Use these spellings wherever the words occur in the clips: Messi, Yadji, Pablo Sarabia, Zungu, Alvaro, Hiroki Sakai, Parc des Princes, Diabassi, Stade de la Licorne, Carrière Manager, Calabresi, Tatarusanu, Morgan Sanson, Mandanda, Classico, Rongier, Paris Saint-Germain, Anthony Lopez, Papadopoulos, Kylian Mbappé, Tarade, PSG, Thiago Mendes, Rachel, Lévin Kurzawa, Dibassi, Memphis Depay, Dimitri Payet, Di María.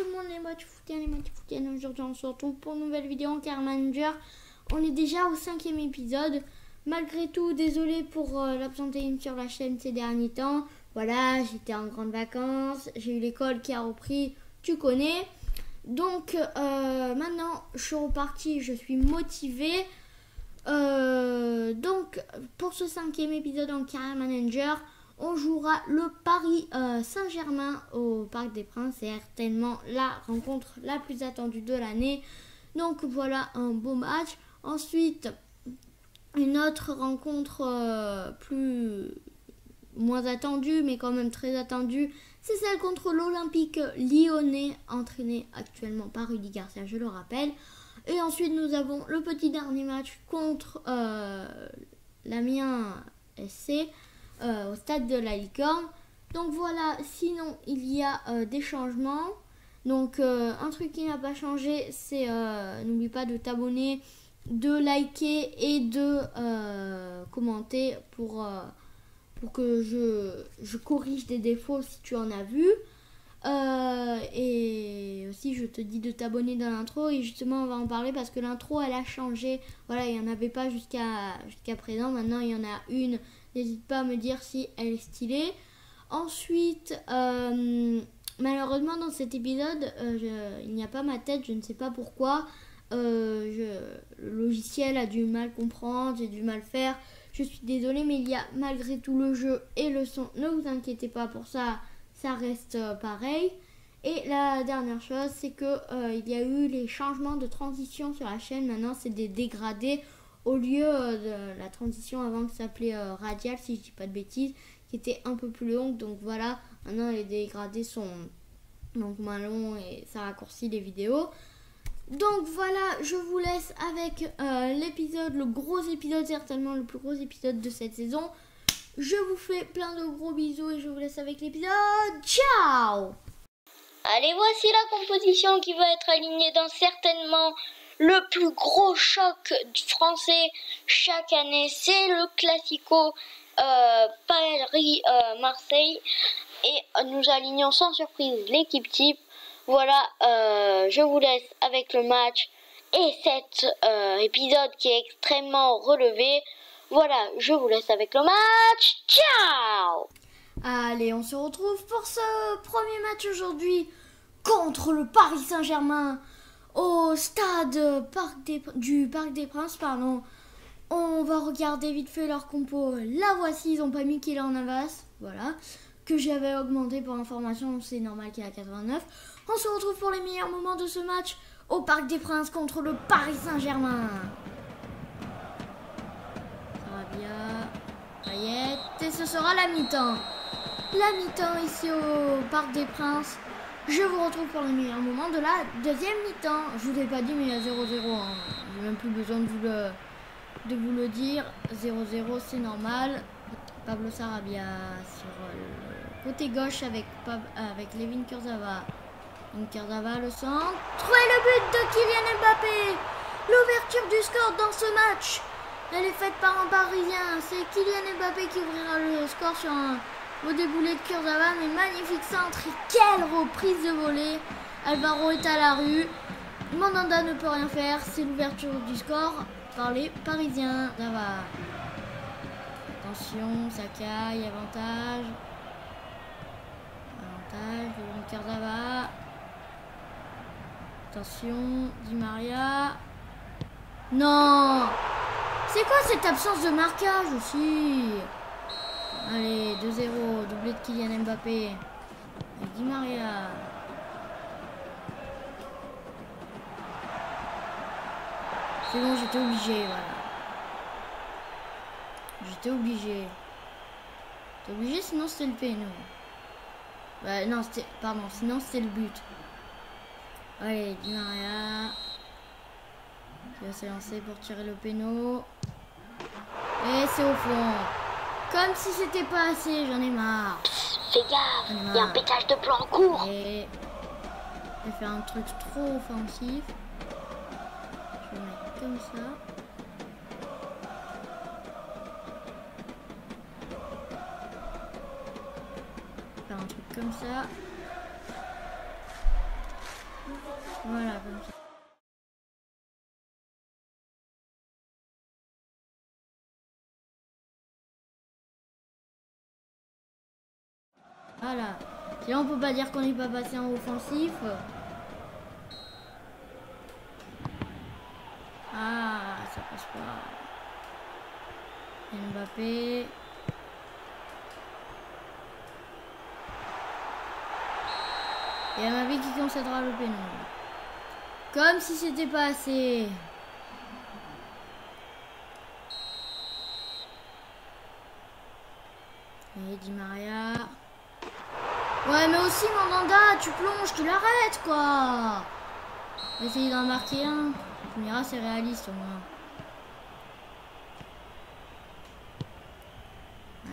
tout le monde, les mots du footien, aujourd'hui on se retrouve pour une nouvelle vidéo en Car Manager. On est déjà au 5e épisode. Malgré tout, désolé pour l'absentéisme sur la chaîne ces derniers temps. Voilà, j'étais en grande vacances, j'ai eu l'école qui a repris, tu connais. Donc maintenant je suis repartie, je suis motivée. Donc pour ce 5e épisode en Car Manager, on jouera le Paris Saint-Germain au Parc des Princes. C'est certainement la rencontre la plus attendue de l'année. Donc voilà un beau match. Ensuite, une autre rencontre moins attendue, mais quand même très attendue. C'est celle contre l'Olympique lyonnais, entraîné actuellement par Rudy Garcia, je le rappelle. Et ensuite, nous avons le petit dernier match contre l'Amiens SC. Au stade de la Licorne. Donc voilà, sinon il y a des changements. Donc un truc qui n'a pas changé, c'est n'oublie pas de t'abonner, de liker et de commenter pour que je corrige des défauts si tu en as vu. Et aussi je te dis de t'abonner dans l'intro, et justement on va en parler parce que l'intro elle a changé. Voilà, il n'y en avait pas jusqu'à présent, maintenant il y en a une. N'hésite pas à me dire si elle est stylée. Ensuite, malheureusement dans cet épisode, il n'y a pas ma tête, je ne sais pas pourquoi. Le logiciel a du mal comprendre, j'ai du mal faire. Je suis désolée, mais il y a malgré tout le jeu et le son. Ne vous inquiétez pas pour ça, ça reste pareil. Et la dernière chose, c'est que il y a eu les changements de transition sur la chaîne. Maintenant, c'est des dégradés. Au lieu de la transition avant qui s'appelait radial, si je dis pas de bêtises, qui était un peu plus longue. Donc voilà, maintenant les dégradés sont donc moins longs et ça raccourcit les vidéos. Donc voilà, je vous laisse avec l'épisode, le gros épisode, certainement le plus gros épisode de cette saison. Je vous fais plein de gros bisous et je vous laisse avec l'épisode. Ciao! Allez, voici la composition qui va être alignée dans certainement le plus gros choc français chaque année, c'est le Classico Paris-Marseille. Et nous alignons sans surprise l'équipe type. Voilà, je vous laisse avec le match et cet épisode qui est extrêmement relevé. Voilà, je vous laisse avec le match. Ciao! Allez, on se retrouve pour ce premier match aujourd'hui contre le Paris Saint-Germain. Au stade du Parc des Princes, pardon. On va regarder vite fait leur compo. La voici, ils n'ont pas mis Kylian Navas. Voilà. Que j'avais augmenté pour information, c'est normal qu'il y a 89. On se retrouve pour les meilleurs moments de ce match au Parc des Princes contre le Paris Saint-Germain. Sarabia, Payet. Et ce sera la mi-temps. La mi-temps ici au Parc des Princes. Je vous retrouve pour le meilleur moment de la deuxième mi-temps. Je vous ai pas dit, mais il y a 0-0. Hein. J'ai même plus besoin de vous le dire. 0-0, c'est normal. Pablo Sarabia sur le côté gauche avec Lévin Kurzawa. Donc Kurzawa le centre. Et le but de Kylian Mbappé. L'ouverture du score dans ce match, elle est faite par un Parisien. C'est Kylian Mbappé qui ouvrira le score sur un beau déboulé de Kurzawa, mais magnifique centre. Et quelle reprise de volée. Alvaro est à la rue. Mandanda ne peut rien faire. C'est l'ouverture du score par les Parisiens. Ça va. Attention, Sakai, avantage. Avantage, Kurzawa. Attention, Di María. Non. C'est quoi cette absence de marquage aussi? Allez, 2-0, doublé de Kylian Mbappé. Avec Di María. C'est bon, j'étais obligé, voilà. J'étais obligé. J'étais obligé, sinon c'était le péno. Bah non, c'était... Pardon, sinon c'était le but. Allez, Di María. Qui va se lancer pour tirer le péno. Et c'est au fond. Comme si c'était pas assez, j'en ai marre. Fais gaffe, il y a un pétage de plan en cours. Et... je vais faire un truc trop offensif. Je vais mettre comme ça. Je vais faire un truc comme ça. Voilà, comme ça. Voilà. Et là, on peut pas dire qu'on n'est pas passé en offensif. Ah, ça passe pas. Mbappé. Et Mbappé qui concédera le pénal. Comme si c'était pas assez. Et Di María. Ouais, mais aussi, Mandanda, tu plonges, tu l'arrêtes, quoi. Essaye d'en marquer un. Tu me diras, c'est réaliste, au moins.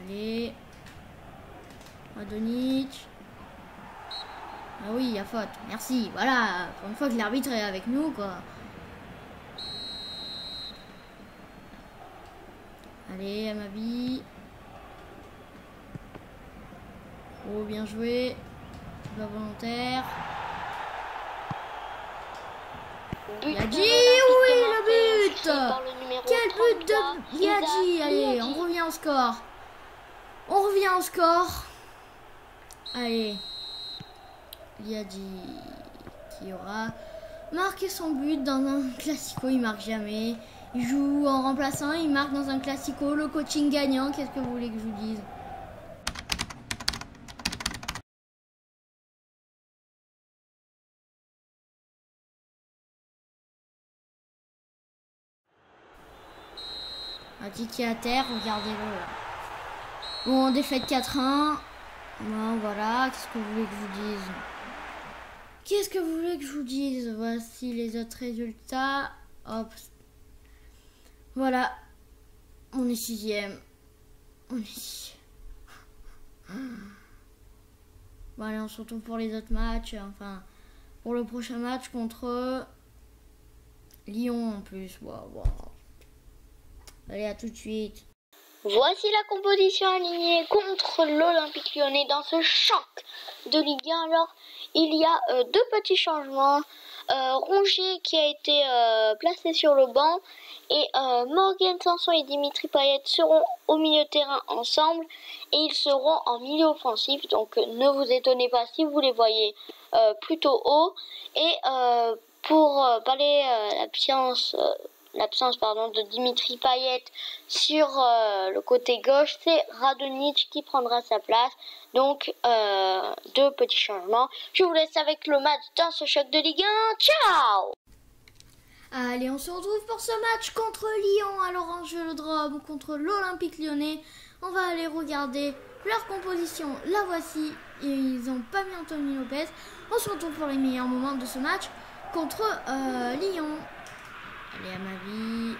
Allez. Radonjić. Ah oui, il y a faute. Merci. Voilà, pour une fois que l'arbitre est avec nous, quoi. Allez, Amabi. Oh, bien joué. Pas volontaire. Yadji, oui, le but. Quel but de Yadji. Allez, on revient au score. On revient au score. Allez. Yadji qui aura marqué son but dans un Classico. Il marque jamais. Il joue en remplaçant. Il marque dans un Classico. Le coaching gagnant. Qu'est-ce que vous voulez que je vous dise? Qui est à terre, regardez-le là. Bon, défaite 4-1. Bon, voilà, qu'est-ce que vous voulez que je vous dise? Qu'est-ce que vous voulez que je vous dise? Voici les autres résultats. Hop. Voilà. On est 6ème. On est 6. Bon, allez, on se retrouve pour les autres matchs. Enfin, pour le prochain match contre Lyon en plus. Waouh, waouh. Allez, à tout de suite. Voici la composition alignée contre l'Olympique Lyonnais dans ce choc de Ligue 1. Alors, il y a deux petits changements. Rongier qui a été placé sur le banc et Morgan Sanson et Dimitri Payet seront au milieu de terrain ensemble et ils seront en milieu offensif. Donc, ne vous étonnez pas si vous les voyez plutôt haut. Et pour pallier l'absence de Dimitri Payet sur le côté gauche, c'est Radonjić qui prendra sa place. Donc, deux petits changements. Je vous laisse avec le match dans ce choc de Ligue 1. Ciao! Allez, on se retrouve pour ce match contre Lyon à l'Orange Vélodrome contre l'Olympique Lyonnais. On va aller regarder leur composition. La voici. Et ils n'ont pas mis Anthony Lopez. On se retrouve pour les meilleurs moments de ce match contre Lyon. Allez, à ma vie.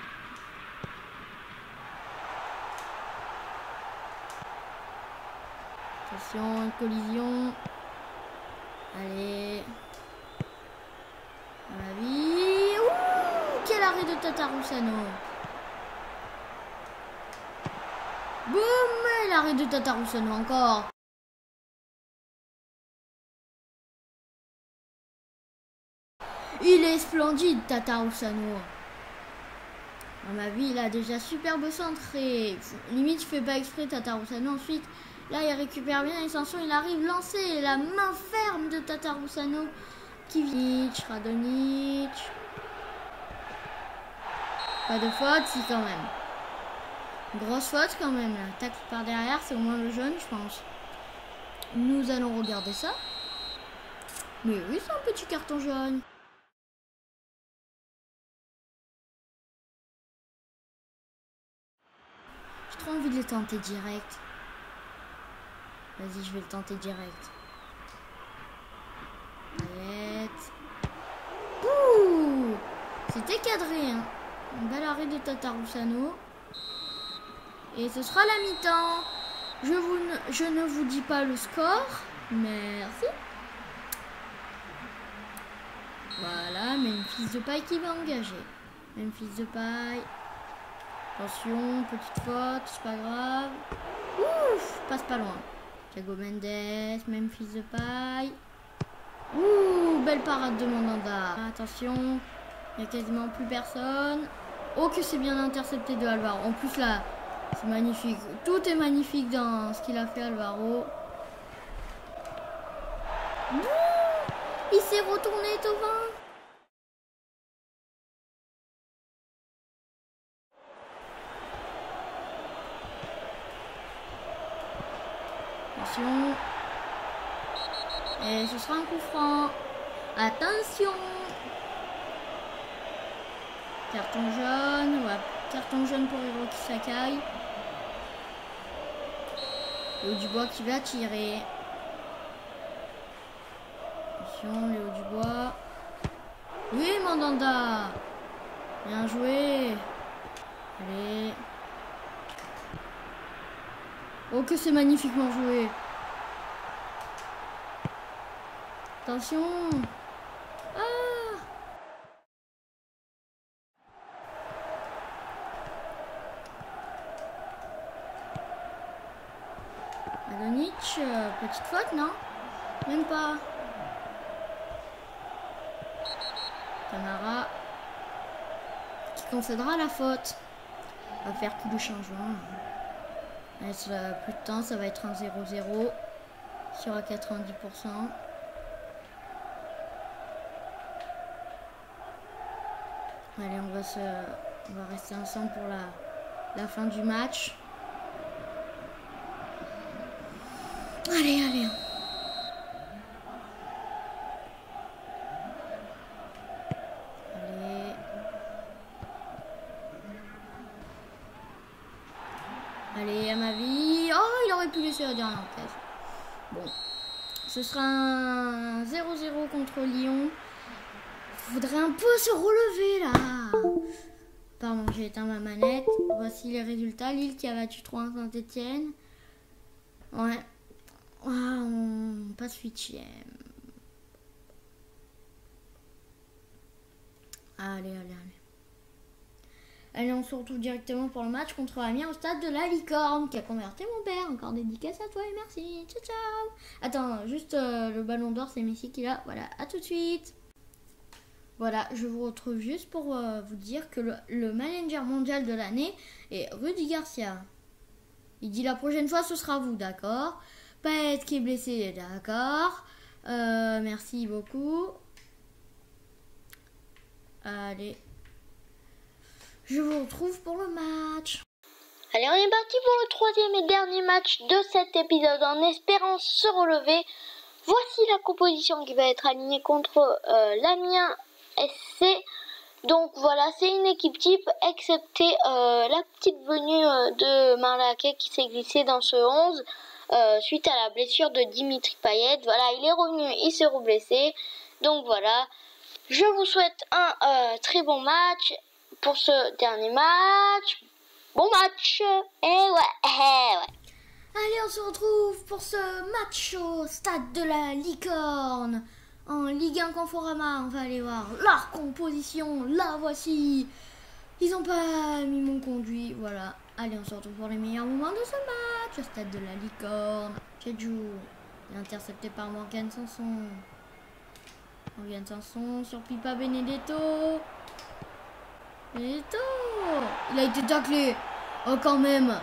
Attention, une collision. Allez. À ma vie. Ouh, quel arrêt de Tatarusanu. Boum, l'arrêt de Tatarusanu encore. Il est splendide, Tatarusanu. À ma vie, il a déjà superbe centré. Limite, je fais pas exprès, Tatarusanu. Ensuite, là, il récupère bien. Et Sanson, il arrive lancé. Et la main ferme de Tatarusanu. Kivic, Radonjić. Pas de faute, si, quand même. Grosse faute, quand même. La tacle par derrière, c'est au moins le jaune, je pense. Nous allons regarder ça. Mais oui, c'est un petit carton jaune. J'ai envie de le tenter direct. Vas-y, je vais le tenter direct. Ouh, c'était cadré, hein. Un bel arrêt de Tatarusanu. Et ce sera la mi-temps. Je ne vous dis pas le score. Merci. Voilà, Memphis Depay qui va engager. Memphis Depay. Attention, petite faute, c'est pas grave. Ouf, passe pas loin. Thiago Mendes, Memphis Depay. Ouh, Ouh, belle parade de Mandanda. Attention, il n'y a quasiment plus personne. Oh, que c'est bien intercepté de Alvaro. En plus, là, c'est magnifique. Tout est magnifique dans ce qu'il a fait, Alvaro. Ouh, il s'est retourné, Thauvin. Attention. Et ce sera un coup franc. Attention. Carton jaune. Ouais. Carton jaune pour Hiroki Sakai. Léo Dubois qui va tirer. Attention, Léo Dubois. Oui, Mandanda. Bien joué. Allez. Oh, que c'est magnifiquement joué. Attention. Ah. Radonjić, petite faute, non? Même pas. Camara qui concédera la faute. On va faire plus de changement. Allez, plus de temps, ça va être un 0-0 sur 90%. Allez, on va rester ensemble pour la fin du match. Allez, allez. Allez. Allez, à ma vie. Oh, il aurait pu laisser la dernière case. Bon. Ce sera un 0-0 contre Lyon. Faudrait un peu se relever là. Pardon, j'ai éteint ma manette. Voici les résultats. Lille qui a battu 3-1 Saint-Etienne. Ouais. Oh, on passe 8e. Allez, allez, allez. Allez, on se retrouve directement pour le match contre Amiens au stade de la Licorne qui a converti mon père. Encore dédicace à toi et merci. Ciao, ciao. Attends, juste le ballon d'or, c'est Messi qui l'a. Voilà, à tout de suite. Voilà, je vous retrouve juste pour vous dire que le manager mondial de l'année est Rudy Garcia. Il dit la prochaine fois, ce sera vous, d'accord? Payet qui est blessé, d'accord? Merci beaucoup. Allez. Je vous retrouve pour le match. Allez, on est parti pour le troisième et dernier match de cet épisode en espérant se relever. Voici la composition qui va être alignée contre l'Amiens. SC. Donc voilà, c'est une équipe type, excepté la petite venue de Marley Aké qui s'est glissée dans ce 11 suite à la blessure de Dimitri Payet. Voilà, il est revenu, il s'est reblessé. Donc voilà, je vous souhaite un très bon match pour ce dernier match. Bon match. Et ouais. Allez, on se retrouve pour ce match au stade de la Licorne. En Ligue 1 Conforama, on va aller voir leur composition. La voici. Ils n'ont pas mis mon conduit. Voilà. Allez, on se retrouve pour les meilleurs moments de ce match. Au stade de la Licorne. Chedjou est intercepté par Morgan Sanson. Morgan Sanson sur Pipa Benedetto. Benedetto. Il a été taclé. Oh, quand même.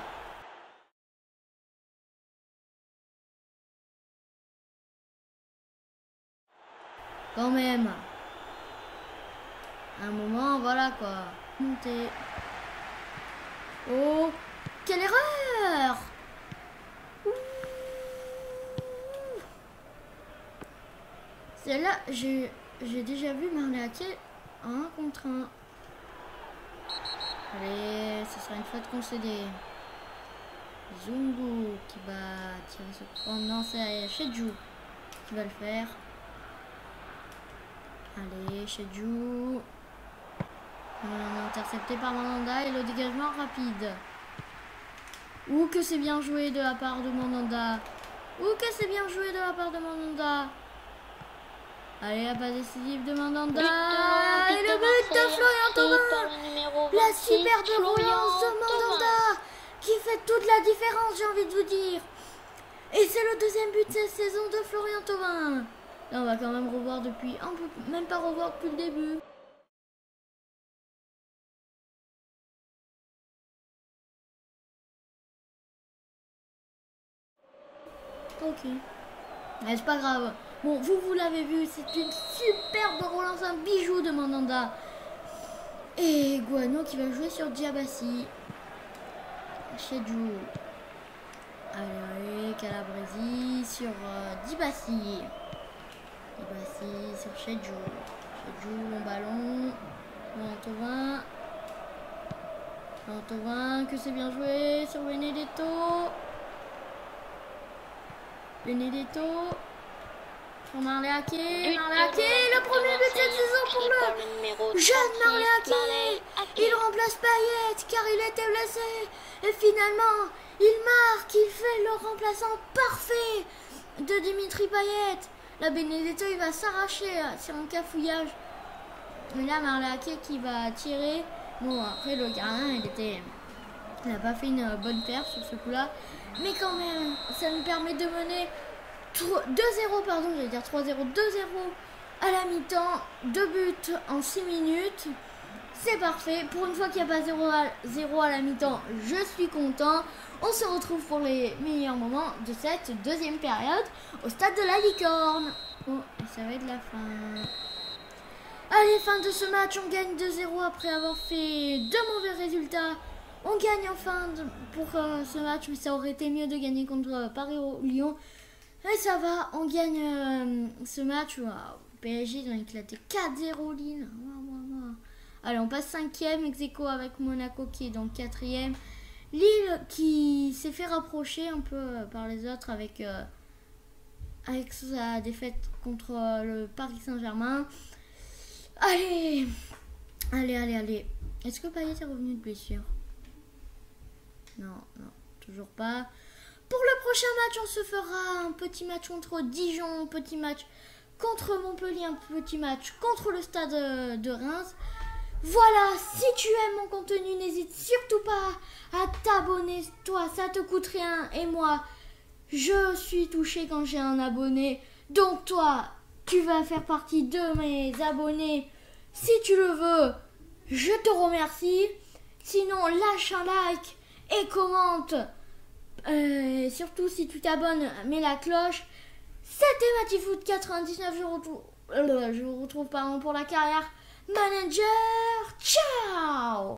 Quand même. Un moment, voilà quoi. Monter. Oh, quelle erreur. Celle-là, j'ai déjà vu Marley Aké un contre un. Allez, ce sera une faute concédée. Zungu qui va tirer ce point. Non, c'est Chedjou qui va le faire. Allez, Chedjou. Intercepté par Mandanda et le dégagement rapide. Ouh, que c'est bien joué de la part de Mandanda. Ouh, que c'est bien joué de la part de Mandanda. Allez, la passe décisive de Mandanda. Et le but de Florian Thauvin. La super déroulance de Mandanda qui fait toute la différence, j'ai envie de vous dire. Et c'est le deuxième but de cette saison de Florian Thauvin. Là, on va quand même revoir depuis... On peut même pas revoir depuis le début. Ok. Mais c'est pas grave. Bon, vous l'avez vu, c'est une superbe relance, un bijou de Mandanda. Et Guano qui va jouer sur Diabassi. Chedjou. Allez, Calabresi sur Dibassi. Dibassi sur Chedjou. Chedjou, bon ballon. Thauvin. Thauvin, que c'est bien joué sur Benedetto. Benedetto. Pour Marley Aké, le premier but de cette saison pour le jeune Marley Aké. Il remplace Payet car il était blessé. Et finalement, il marque, il fait le remplaçant parfait de Dimitri Payet. Là, Benedetto, il va s'arracher, c'est un cafouillage. Mais là, Marley Aké qui va tirer. Bon, après, le gardien, il n'a pas fait une bonne paire sur ce coup-là. Mais quand même, ça nous permet de mener 2-0, pardon, j'allais dire 3-0, 2-0 à la mi-temps, 2 buts en 6 minutes, c'est parfait. Pour une fois qu'il n'y a pas 0 à la mi-temps, je suis content. On se retrouve pour les meilleurs moments de cette deuxième période au stade de la Licorne. Oh, ça va être la fin. Allez, fin de ce match, on gagne 2-0 après avoir fait 2 mauvais résultats. On gagne enfin pour ce match, mais ça aurait été mieux de gagner contre Paris ou Lyon. Et ça va, on gagne ce match. Wow. PSG, ils ont éclaté 4-0 Lille. Wow. Allez, on passe 5e, ex-aequo avec Monaco qui est donc 4e. Lille qui s'est fait rapprocher un peu par les autres avec, avec sa défaite contre le Paris Saint-Germain. Allez, allez. Est-ce que Payet est revenu de blessure? Non, toujours pas. Pour le prochain match, on se fera un petit match contre Dijon, un petit match contre Montpellier, un petit match contre le Stade de Reims. Voilà, si tu aimes mon contenu, n'hésite surtout pas à t'abonner. Toi, ça te coûte rien. Et moi, je suis touchée quand j'ai un abonné. Donc toi, tu vas faire partie de mes abonnés. Si tu le veux, je te remercie. Sinon, lâche un like et commente. Surtout si tu t'abonnes, mets la cloche. C'était Matifoot 99. Je vous retrouve pour la carrière manager. Ciao.